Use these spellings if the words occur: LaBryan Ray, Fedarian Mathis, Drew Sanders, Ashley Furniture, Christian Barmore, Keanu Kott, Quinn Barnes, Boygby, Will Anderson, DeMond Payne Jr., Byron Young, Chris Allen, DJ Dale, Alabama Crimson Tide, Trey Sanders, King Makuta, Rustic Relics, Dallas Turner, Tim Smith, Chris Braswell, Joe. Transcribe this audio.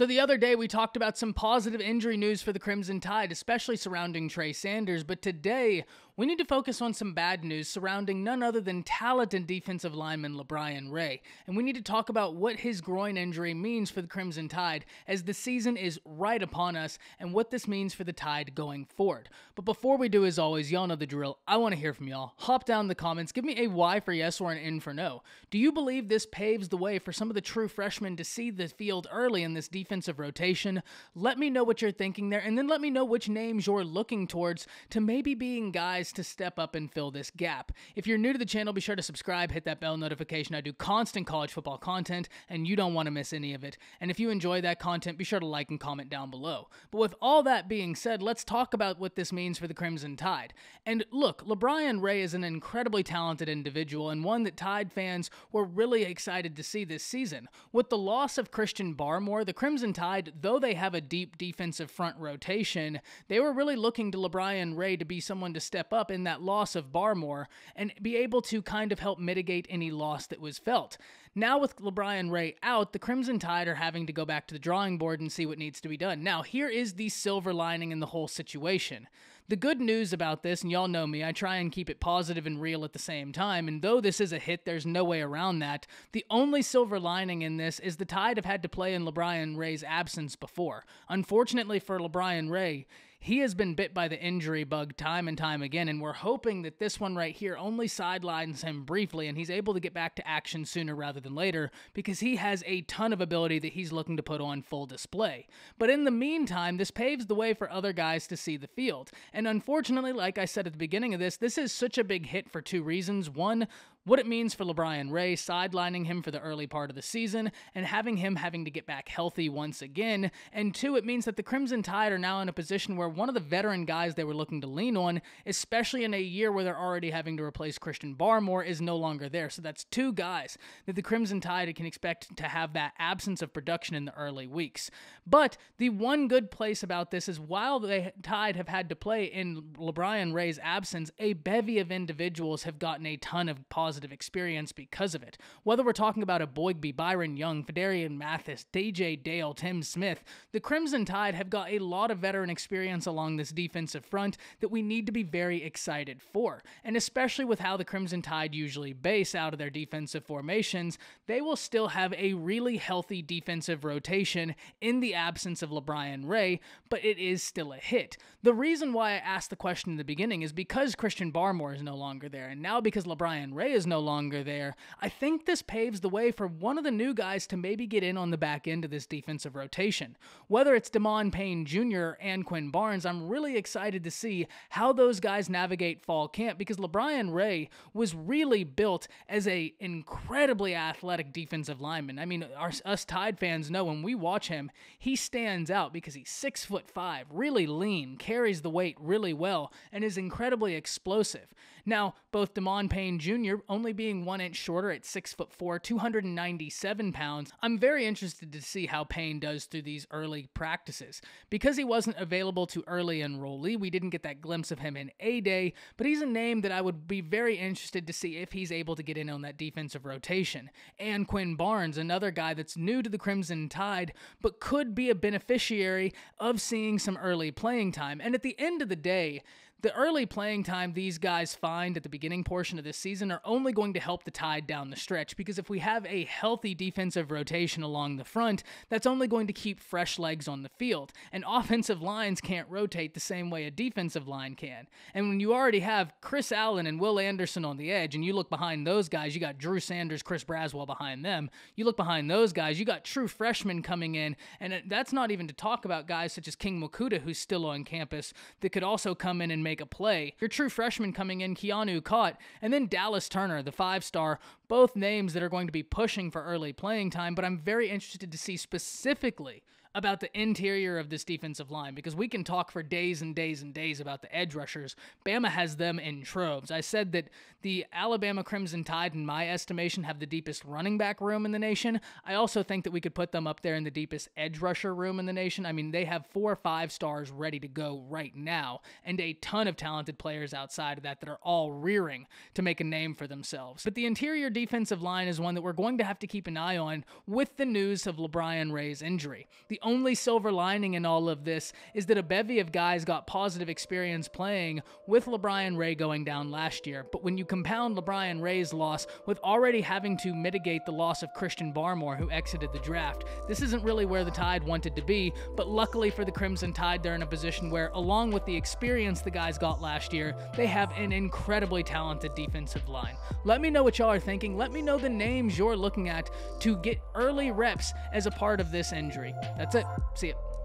So the other day we talked about some positive injury news for the Crimson Tide, especially surrounding Trey Sanders, but today we need to focus on some bad news surrounding none other than talented defensive lineman LaBryan Ray, and we need to talk about what his groin injury means for the Crimson Tide as the season is right upon us and what this means for the Tide going forward. But before we do, as always, y'all know the drill. I want to hear from y'all. Hop down in the comments, give me a Y for yes or an N for no. Do you believe this paves the way for some of the true freshmen to see the field early in this defensive rotation? Let me know what you're thinking there, and then let me know which names you're looking towards to maybe being guys to step up and fill this gap. If you're new to the channel, be sure to subscribe, hit that bell notification. I do constant college football content, and you don't want to miss any of it. And if you enjoy that content, be sure to like and comment down below. But with all that being said, let's talk about what this means for the Crimson Tide. And look, LaBryan Ray is an incredibly talented individual and one that Tide fans were really excited to see this season. With the loss of Christian Barmore, the Crimson Tide, though they have a deep defensive front rotation, they were really looking to LaBryan Ray to be someone to step up in that loss of Barmore and be able to kind of help mitigate any loss that was felt. Now with LaBryan Ray out, the Crimson Tide are having to go back to the drawing board and see what needs to be done. Now, here is the silver lining in the whole situation. The good news about this, and y'all know me, I try and keep it positive and real at the same time, and though this is a hit, there's no way around that. The only silver lining in this is the Tide have had to play in LaBryan Ray's absence before. Unfortunately for LaBryan Ray, he has been bit by the injury bug time and time again, and we're hoping that this one right here only sidelines him briefly and he's able to get back to action sooner rather than later, because he has a ton of ability that he's looking to put on full display. But in the meantime, this paves the way for other guys to see the field. And unfortunately, like I said at the beginning of this, this is such a big hit for two reasons. One, what it means for LaBryan Ray, sidelining him for the early part of the season and having him having to get back healthy once again. And two, it means that the Crimson Tide are now in a position where one of the veteran guys they were looking to lean on, especially in a year where they're already having to replace Christian Barmore, is no longer there. So that's two guys that the Crimson Tide can expect to have that absence of production in the early weeks. But the one good place about this is while the Tide have had to play in LaBryan Ray's absence, a bevy of individuals have gotten a ton of positive experience because of it. Whether we're talking about a Boygby, Byron Young, Fedarian Mathis, DJ Dale, Tim Smith, the Crimson Tide have got a lot of veteran experience along this defensive front that we need to be very excited for. And especially with how the Crimson Tide usually base out of their defensive formations, they will still have a really healthy defensive rotation in the absence of LaBryan Ray, but it is still a hit. The reason why I asked the question in the beginning is because Christian Barmore is no longer there, and now because LaBryan Ray is no longer there, I think this paves the way for one of the new guys to maybe get in on the back end of this defensive rotation. Whether it's DeMond Payne Jr. and Quinn Barnes, I'm really excited to see how those guys navigate fall camp, because LaBryan Ray was really built as an incredibly athletic defensive lineman. I mean, us Tide fans know when we watch him, he stands out because he's 6'5", really lean, carries the weight really well, and is incredibly explosive. Now, both DeMond Payne Jr. only being 1 inch shorter at 6'4", 297 pounds, I'm very interested to see how Payne does through these early practices. Because he wasn't available to early enrollee, we didn't get that glimpse of him in A-Day, but he's a name that I would be very interested to see if he's able to get in on that defensive rotation. And Quinn Barnes, another guy that's new to the Crimson Tide, but could be a beneficiary of seeing some early playing time. And at the end of the day, the early playing time these guys find at the beginning portion of this season are only going to help the Tide down the stretch, because if we have a healthy defensive rotation along the front, that's only going to keep fresh legs on the field. And offensive lines can't rotate the same way a defensive line can. And when you already have Chris Allen and Will Anderson on the edge, and you look behind those guys, you got Drew Sanders, Chris Braswell behind them. You look behind those guys, you got true freshmen coming in, and that's not even to talk about guys such as King Makuta, who's still on campus, that could also come in and make a play. Your true freshman coming in, Keanu Kott, and then Dallas Turner, the five-star, both names that are going to be pushing for early playing time, but I'm very interested to see specifically about the interior of this defensive line, because we can talk for days and days and days about the edge rushers. Bama has them in troves. I said that the Alabama Crimson Tide, in my estimation, have the deepest running back room in the nation. I also think that we could put them up there in the deepest edge rusher room in the nation. I mean, they have 4 5-stars ready to go right now, and a ton ton of talented players outside of that that are all rearing to make a name for themselves. But the interior defensive line is one that we're going to have to keep an eye on with the news of LaBryan Ray's injury. The only silver lining in all of this is that a bevy of guys got positive experience playing with LaBryan Ray going down last year. But when you compound LaBryan Ray's loss with already having to mitigate the loss of Christian Barmore, who exited the draft, this isn't really where the Tide wanted to be. But luckily for the Crimson Tide, they're in a position where, along with the experience the guys got last year, they have an incredibly talented defensive line. Let me know what y'all are thinking. Let me know the names you're looking at to get early reps as a part of this injury. That's it. See ya.